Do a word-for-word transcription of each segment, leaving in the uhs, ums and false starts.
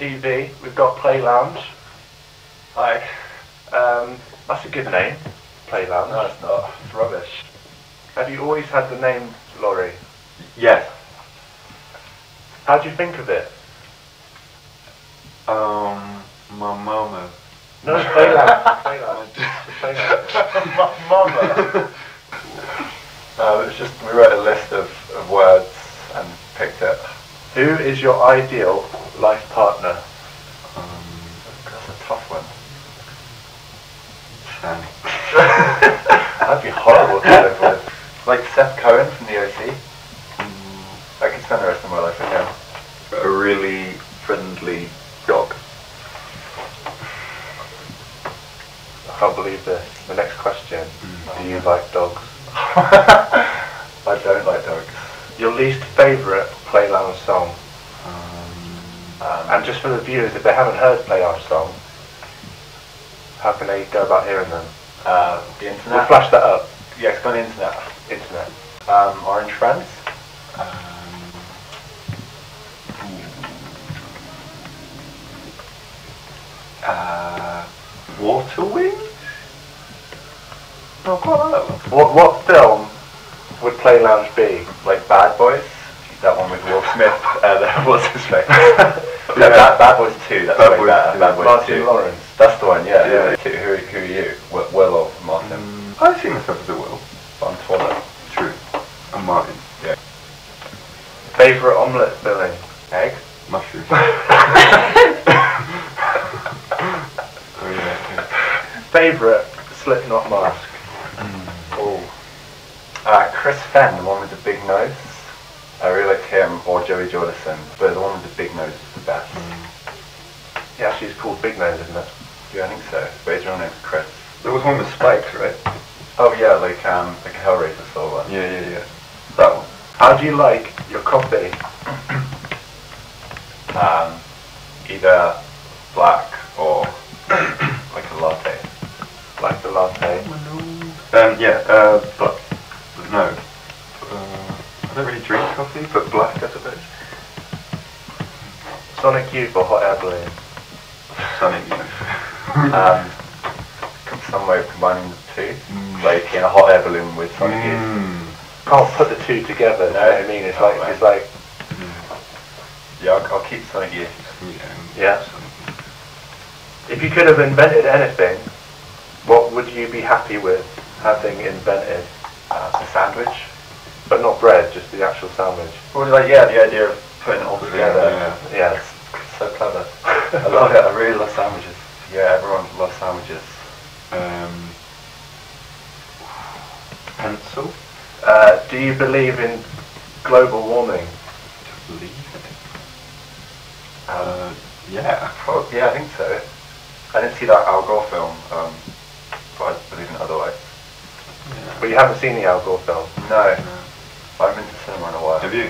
T V, we've got Playlounge. Like, um, that's a good name, Playlounge. No, it's not. It's rubbish. Have you always had the name Laurie? Yes. How do you think of it? Um, my mama. No, Playlounge. Playlounge. Playlounge. My mama. No, it was just, we wrote a list of, of words and picked it. Who is your ideal life partner? Um, that's a tough one. Sam. That'd be horrible to live with. Like Seth Cohen from the O C. Mm. I could spend the rest of my life with him. A really friendly dog. I can't believe this. The next question. Mm. Do you like dogs? I don't like dogs. Your least favourite Playlounge song? Um, um, and just for the viewers, if they haven't heard Playlounge song, how can they go about hearing them? Uh, the internet. We'll flash that up. Yeah, it's got the internet. Internet. Um, Orange Friends. Um, uh, Water Wings? Oh, quite like that one. What, what film would Playlounge be? Like Bad Boys? That one with Will Smith, uh, that was his face. No, yeah. Bad Boys two, that's Bad Boys that. Bad Boys Martin two. Lawrence. That's the one, yeah. yeah. yeah. Who, who are you? Will or Martin? Mm. I see myself as a Will, but I'm taller. True. I'm Martin. Yeah. Favourite omelette, Billy? Egg? Mushroom. Oh, yeah. Favourite Slipknot mask? Mm. Oh. Uh, Chris Fenn, the one with the big nose. I really like him, or Joey Jordison, but the one with the big nose is the best. Mm. Yeah, she's called Big Nose, isn't it? Yeah, I think so. But his real name's Chris. There was one with spikes, right? Oh yeah, like um, like a Hellraiser sort of one. Yeah, yeah, yeah. That one. How do you like your coffee? um, either black or like a latte. Like the latte. Um, yeah, uh, black. No. I don't really drink coffee, but black, I suppose. Sonic Youth or Hot Air Balloon? Sonic Youth. um, some way of combining the two, mm. like in a Hot Air Balloon with Sonic mm. Youth. Can't put the two together, no. You know what I mean? It's oh, like, man. it's like... Mm. Yeah, I'll, I'll keep Sonic Youth. Yeah. yeah. If you could have invented anything, what would you be happy with having invented? Uh, a sandwich? But not bread, just the actual sandwich. Well, like, yeah, the idea of putting it all together. Yeah, yeah. yeah it's, it's so clever. I love it. I really love sandwiches. Yeah, everyone loves sandwiches. Um, pencil. Uh, do you believe in global warming? Do you believe in it? Um, yeah, probably, yeah, I think so. I didn't see that Al Gore film, um, but I believe in it otherwise. Yeah. But you haven't seen the Al Gore film? No. no. I haven't been to cinema in a while. Have you?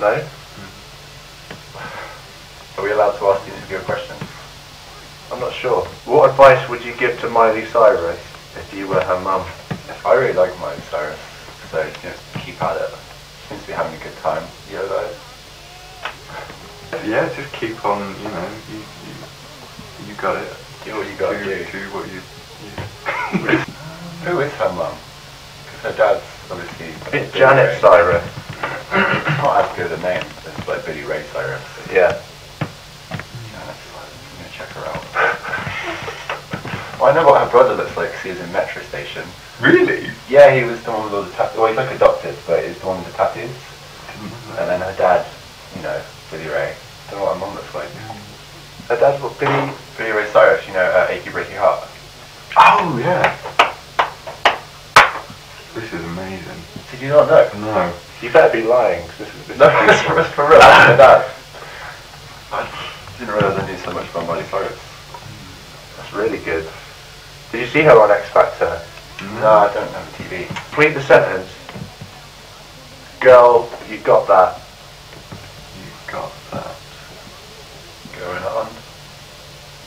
No? Mm. Are we allowed to ask the interviewer questions? I'm not sure. What advice would you give to Miley Cyrus if you were her mum? I really like Miley Cyrus, so you know, keep at it. She seems to be having a good time. You know that? Yeah, just keep on, you know, you, you, you got it. Do what you got to do. Do what you... Yeah. Who is her mum? Because her dad's... Obviously, it's Janet Cyrus. It's not as good a name. It's like Billy Ray Cyrus. Yeah. Janet Cyrus. I'm gonna check her out. Well, I know what her brother looks like. Cause he was in Metro Station. Really? Yeah, he was the one with all the tattoos. Well, he's like adopted, but he's the one with the tattoos. And then her dad, you know, Billy Ray. I don't know what her mum looks like. Her dad's what? Billy Billy Ray Cyrus. You know, uh, Achy Breaky Heart. Oh yeah. This is amazing. Did you not know? No. You better be lying. Cause this is this no, it's for, for real. I didn't realise I knew so much about Miley Cyrus. That's really good. Did you see her on X Factor? No, no, I don't have a T V. Complete the sentence. Girl, you got that. You got that. Going on.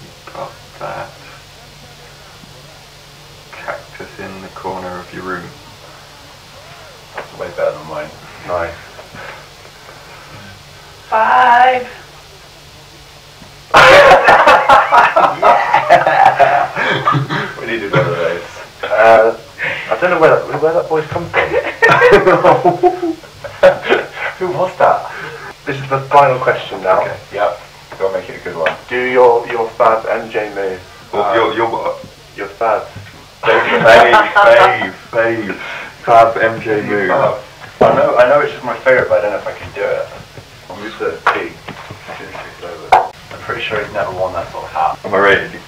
You got that. Cactus in the corner of your room. Way better than mine. Nice. Five. don't know where that, where that boy's come from. Who was that? This is the final question now. Okay. Yep. Go make it a good one. Do your your fad M J move. Well, um, your your what? Your fad. Fave, fave, fave, fab M J move. Oh, I know, I know it's just my favourite, but I don't know if I can do it. I'm just a P. I'm pretty sure he's never worn that sort of hat. Am I right?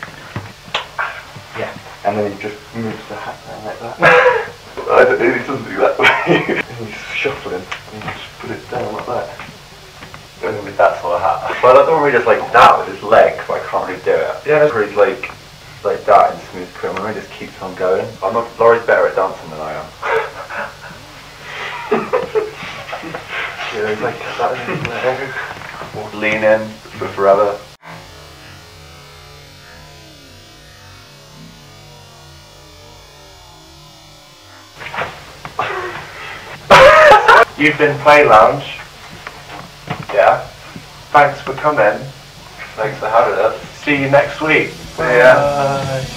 Yeah. And then he just moves the hat down like that. I don't know, he doesn't do that way. And he's shuffling, and he just put it down like that. Going with that sort of hat. But I don't really just like that with his legs, but I can't really do it. Yeah. It's really like... like that and smooth cream, and it just keeps on going. I'm not, Laurie's better at dancing than I am. Yeah, it's like that in there. Lean in for forever. You've been Playlounge. Yeah. Thanks for coming. Thanks for having us. See you next week. Yeah.